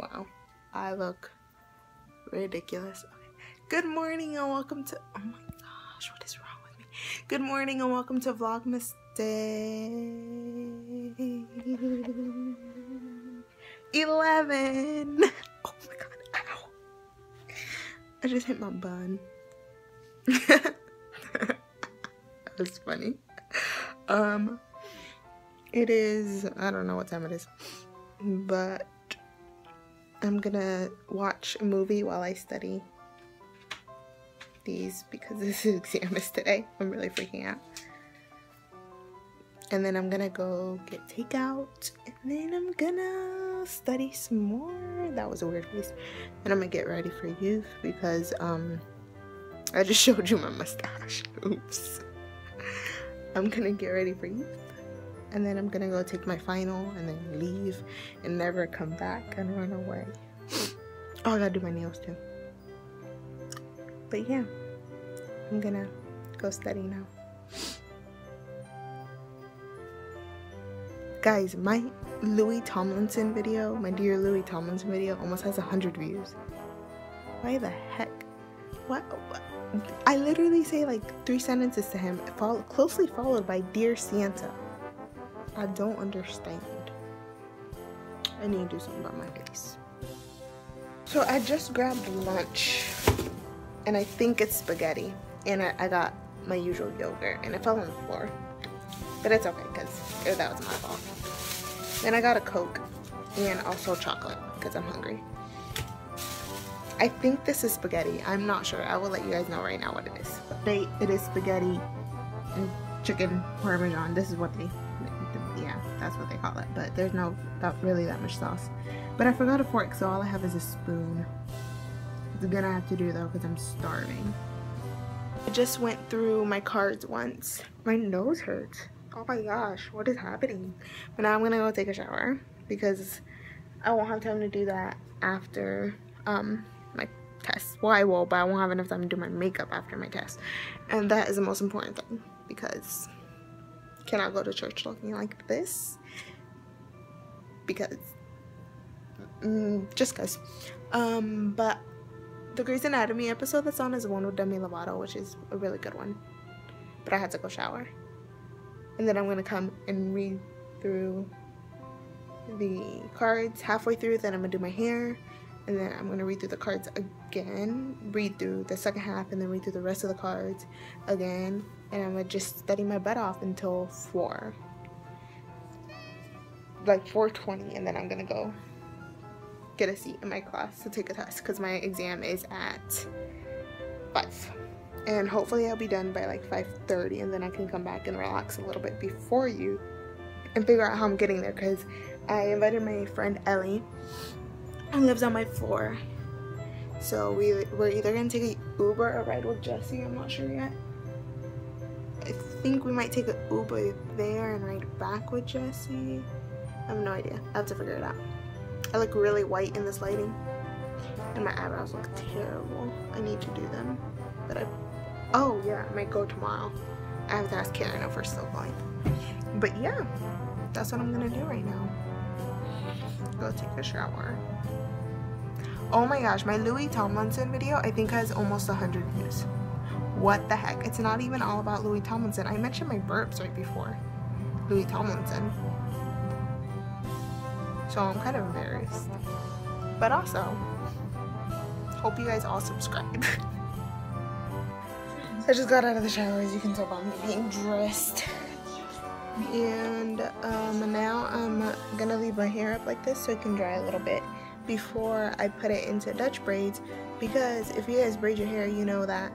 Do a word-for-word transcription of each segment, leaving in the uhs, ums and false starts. Wow, I look ridiculous. Okay. Good morning and welcome to, oh my gosh, what is wrong with me? Good morning and welcome to Vlogmas Day eleven. Oh my god, ow. I just hit my bun. That was funny. Um, it is, I don't know what time it is, but I'm gonna watch a movie while I study these because this exam is today. I'm really freaking out. And then I'm gonna go get takeout and then I'm gonna study some more. That was a weird face. And I'm gonna get ready for youth because um, I just showed you my mustache. Oops. I'm gonna get ready for youth. And then I'm gonna go take my final and then leave and never come back and run away. Oh, I gotta do my nails too. But yeah, I'm gonna go study now. Guys, my Louis Tomlinson video, my dear Louis Tomlinson video almost has one hundred views. Why the heck? What? what? I literally say like three sentences to him, follow, closely followed by Dear Santa. I don't understand. I need to do something about my face. So I just grabbed lunch and I think it's spaghetti, and I, I got my usual yogurt and it fell on the floor, but it's okay because that was my fault. Then I got a Coke and also chocolate because I'm hungry. I think this is spaghetti. I'm not sure. I will let you guys know right now what it is. They, it is spaghetti and chicken parmesan. This is what they, yeah, that's what they call it, but there's no not really that much sauce. But I forgot a fork, so all I have is a spoon. It's gonna have to do though because I'm starving. I just went through my cards once. My nose hurts. Oh my gosh, what is happening? But now I'm gonna go take a shower because I won't have time to do that after um my test. Well, I will, but I won't have enough time to do my makeup after my test, and that is the most important thing because cannot go to church looking like this because mm, just cause um but the Grey's Anatomy episode that's on is the one with Demi Lovato, which is a really good one, but I had to go shower and then I'm gonna come and read through the cards halfway through, then I'm gonna do my hair and then I'm gonna read through the cards again, read through the second half and then read through the rest of the cards again. And I'm gonna just study my butt off until four, like four twenty, and then I'm gonna go get a seat in my class to take a test because my exam is at five. And hopefully I'll be done by like five thirty, and then I can come back and relax a little bit before you and figure out how I'm getting there because I invited my friend Ellie who lives on my floor. So we, we're either gonna take an Uber or ride with Jesse, I'm not sure yet. I think we might take an Uber there and ride back with Jesse. I have no idea. I have to figure it out. I look really white in this lighting. And my eyebrows look terrible. I need to do them. But I... Oh, yeah. I might go tomorrow. I have to ask Karen if we're still going. But yeah. That's what I'm going to do right now. Go take a shower. Oh my gosh. My Louis Tomlinson video, I think, has almost one hundred views. What the heck? It's not even all about Louis Tomlinson. I mentioned my burps right before Louis Tomlinson. So I'm kind of embarrassed. But also, hope you guys all subscribe. I just got out of the shower, as you can tell by me being dressed. And um, now I'm gonna leave my hair up like this so it can dry a little bit before I put it into Dutch braids. Because if you guys braid your hair, you know that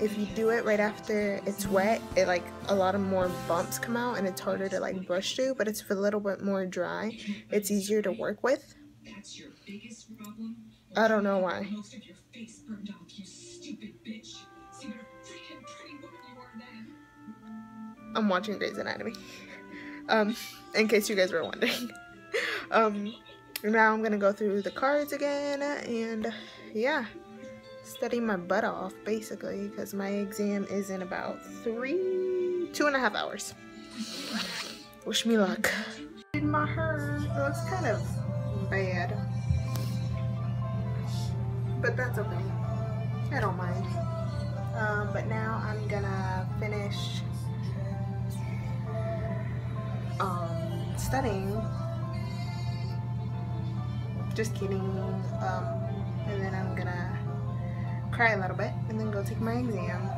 if you do it right after it's wet, it like a lot of more bumps come out and it's harder to like brush through, but it's a little bit more dry. It's easier to work with. That's your biggest problem? I don't know why. Most of your face burned off, you stupid bitch. See what a freaking pretty woman you are now. I'm watching Grey's Anatomy. Um, in case you guys were wondering. Um, now I'm gonna go through the cards again and yeah. Study my butt off basically because my exam is in about three two and a half hours. Wish me luck. My hair looks kind of bad. but that's okay. I don't mind. Um, but now I'm gonna finish um, studying. Just kidding. Um, and then I'm gonna cry a little bit and then go take my exam.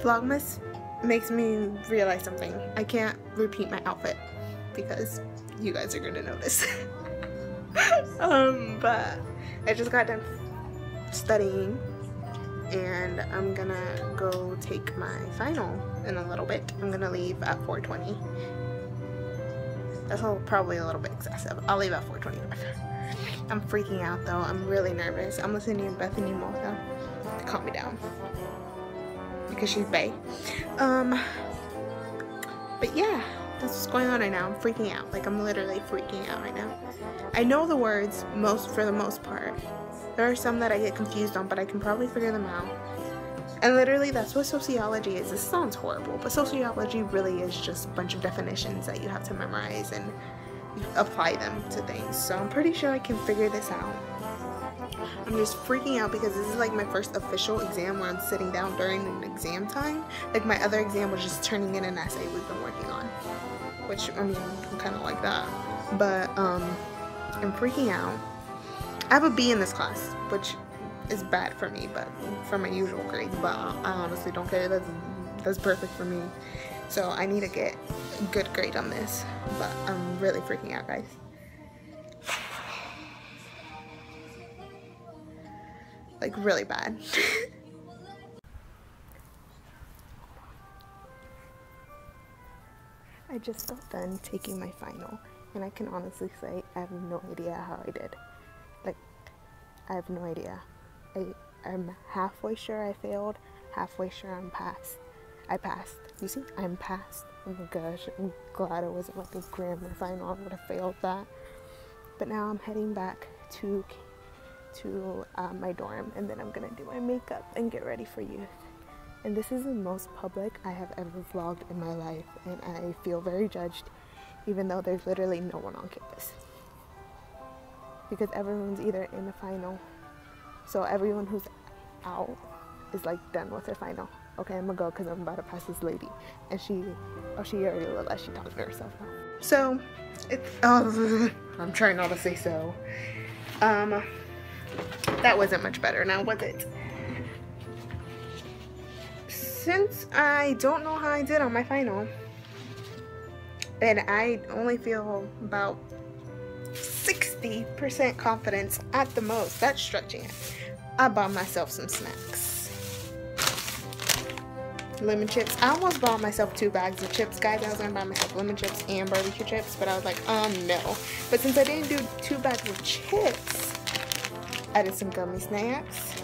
Vlogmas makes me realize something. I can't repeat my outfit because you guys are gonna notice. um, but I just got done studying and I'm gonna go take my final in a little bit. I'm gonna leave at four twenty. That's probably a little bit excessive. I'll leave at four twenty-five. I'm freaking out though. I'm really nervous. I'm listening to Bethany Mota to calm me down because she's bae. Um, but yeah, that's what's going on right now. I'm freaking out. Like, I'm literally freaking out right now. I know the words most for the most part. There are some that I get confused on, but I can probably figure them out. And literally, that's what sociology is. This sounds horrible, but sociology really is just a bunch of definitions that you have to memorize and apply them to things. So I'm pretty sure I can figure this out. I'm just freaking out because this is like my first official exam where I'm sitting down during an exam time. Like, my other exam was just turning in an essay we've been working on, which, I mean, I'm kind of like that. But um, I'm freaking out. I have a B in this class, which is bad for me, but for my usual grades. But I honestly don't care. That's that's perfect for me. So I need to get a good grade on this. But I'm really freaking out, guys. Like, really bad. I just got done taking my final, and I can honestly say I have no idea how I did. Like, I have no idea. I, I'm halfway sure I failed, halfway sure I'm passed. I passed. You see? I'm passed. Oh my gosh, I'm glad it wasn't like a grammar final. I would have failed that. But now I'm heading back to to uh, my dorm, and then I'm gonna do my makeup and get ready for youth. And this is the most public I have ever vlogged in my life, and I feel very judged, even though there's literally no one on campus, because everyone's either in the final, so everyone who's out is like done with their final. Okay, I'm gonna go because I'm about to pass this lady, and she, oh, she already looked like she talked to herself now. So it's, oh, I'm trying not to say so. Um. That wasn't much better now, was it? Since I don't know how I did on my final, and I only feel about sixty percent confidence at the most, that's stretching it, I bought myself some snacks. Lemon chips. I almost bought myself two bags of chips, guys. I was gonna buy myself lemon chips and barbecue chips, but I was like, um, no. But since I didn't do two bags of chips, I did some gummy snacks,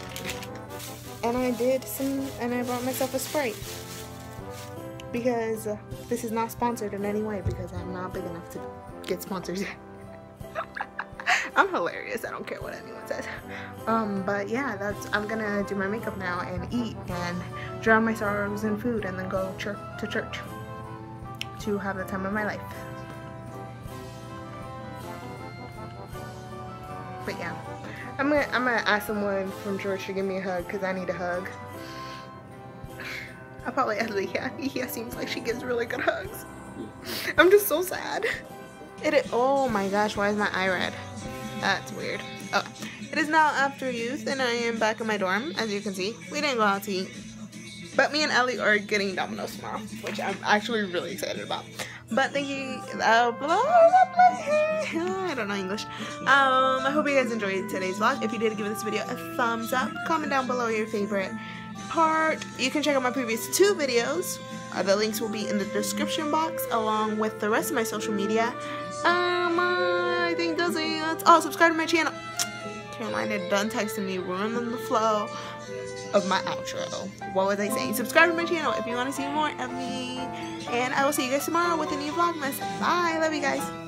and I did some, and I bought myself a Sprite, because this is not sponsored in any way, because I'm not big enough to get sponsors yet. I'm hilarious, I don't care what anyone says. Um, but yeah, that's, I'm gonna do my makeup now and eat and drown my sorrows in food and then go church, to church to have the time of my life. But yeah. I'm gonna, I'm gonna ask someone from George to give me a hug because I need a hug. I'll probably ask Leah. Leah seems like she gives really good hugs. I'm just so sad. It is, oh my gosh, why is my eye red? That's weird. Oh, it is now after youth and I am back in my dorm. As you can see, we didn't go out to eat. But me and Ellie are getting Domino's tomorrow, which I'm actually really excited about. But thank you, uh, blah, blah, blah, I don't know English. Um, I hope you guys enjoyed today's vlog. If you did, give this video a thumbs up. Comment down below your favorite part. You can check out my previous two videos. Uh, the links will be in the description box along with the rest of my social media. Um, uh, I think those are it. Oh, subscribe to my channel. Caroline had done texting me, ruining the flow of my outro. What was I saying? Subscribe to my channel if you want to see more of me. And I will see you guys tomorrow with a new Vlogmas. Bye. Love you guys.